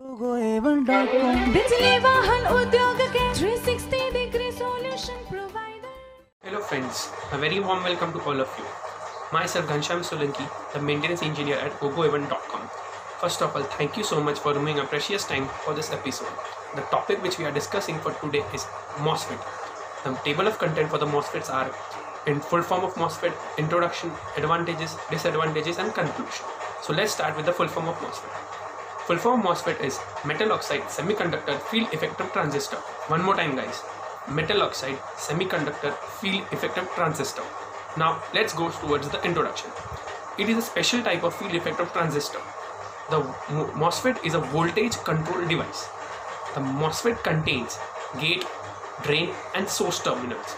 gogoa1.com बिजली वाहन उद्योग के 360 degree solution provider. Hello friends, a very warm welcome to all of you. Myself Ganshami Solanki, the maintenance engineer at gogoa1.com. First of all, thank you so much for removing a precious time for this episode. The topic which we are discussing for today is MOSFET. The table of content for the MOSFETs are in full form of MOSFET, introduction, advantages, disadvantages and conclusion. So let's start with the full form of MOSFET. Full form MOSFET is metal oxide semiconductor field effective transistor. One more time guys, metal oxide semiconductor field effective transistor. Now let's go towards the introduction. It is a special type of field effective transistor. The MOSFET is a voltage control device. The MOSFET contains gate, drain and source terminals.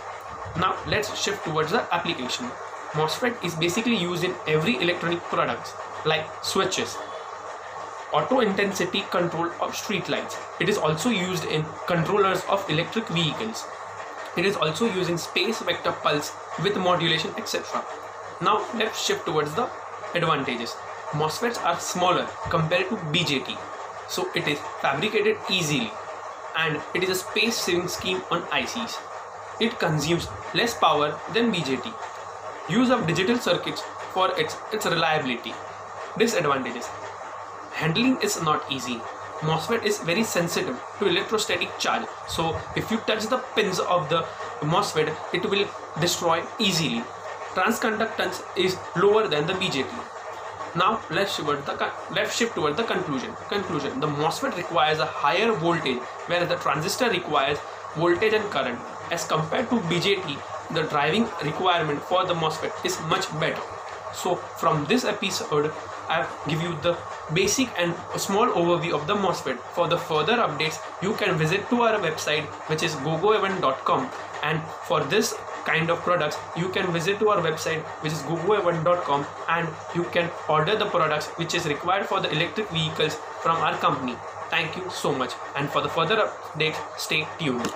Now let's shift towards the application. MOSFET is basically used in every electronic products like switches, auto intensity control of street lights. It is also used in controllers of electric vehicles. It is also used in space vector pulse with modulation, etc. Now let's shift towards the advantages. MOSFETs are smaller compared to BJT, so it is fabricated easily and it is a space saving scheme on ICs. It consumes less power than BJT. Use of digital circuits for its reliability. Disadvantages. Handling is not easy. MOSFET is very sensitive to electrostatic charge, so if you touch the pins of the MOSFET, it will destroy easily. Transconductance is lower than the BJT. Now let's shift toward the conclusion. Conclusion: the MOSFET requires a higher voltage, whereas the transistor requires voltage and current. As compared to BJT, the driving requirement for the MOSFET is much better. So from this episode, I've given you the basic and a small overview of the MOSFET. For the further updates, you can visit to our website, which is gogoa1.com, and for this kind of products you can visit to our website, which is gogoa1.com, and you can order the products which is required for the electric vehicles from our company. Thank you so much, and for the further updates stay tuned.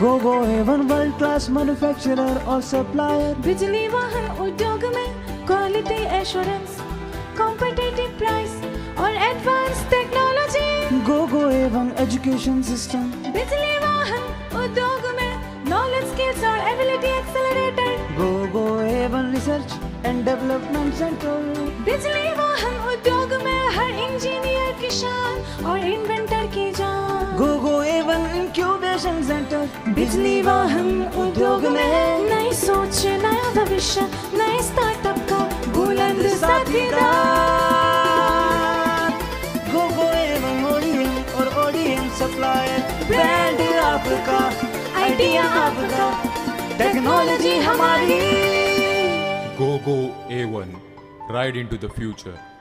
gogoa1 world class manufacturer और supplier, बिजली वाहन उद्योग में quality assurance, competitive price और advance technology. gogoa1 education system, बिजली वाहन उद्योग में नॉलेज, स्किल्स और ability accelerator. gogoa1 research and development centre, बिजली वाहन उद्योग में हर इंजीनियर की शान और इन्वेंटर की जान. gogoa1 इंक्यूबेशन सेंटर, बिजली वाहन उद्योग में नई सोच, नया भविष्य, नए स्टार्टअप का बुलंद साथीदार. gogoa1 ओरियन और ओरियन सप्लायर, ब्रांड आपका, आइडिया आपका, टेक्नोलॉजी हमारी. gogoa1, ride into the future.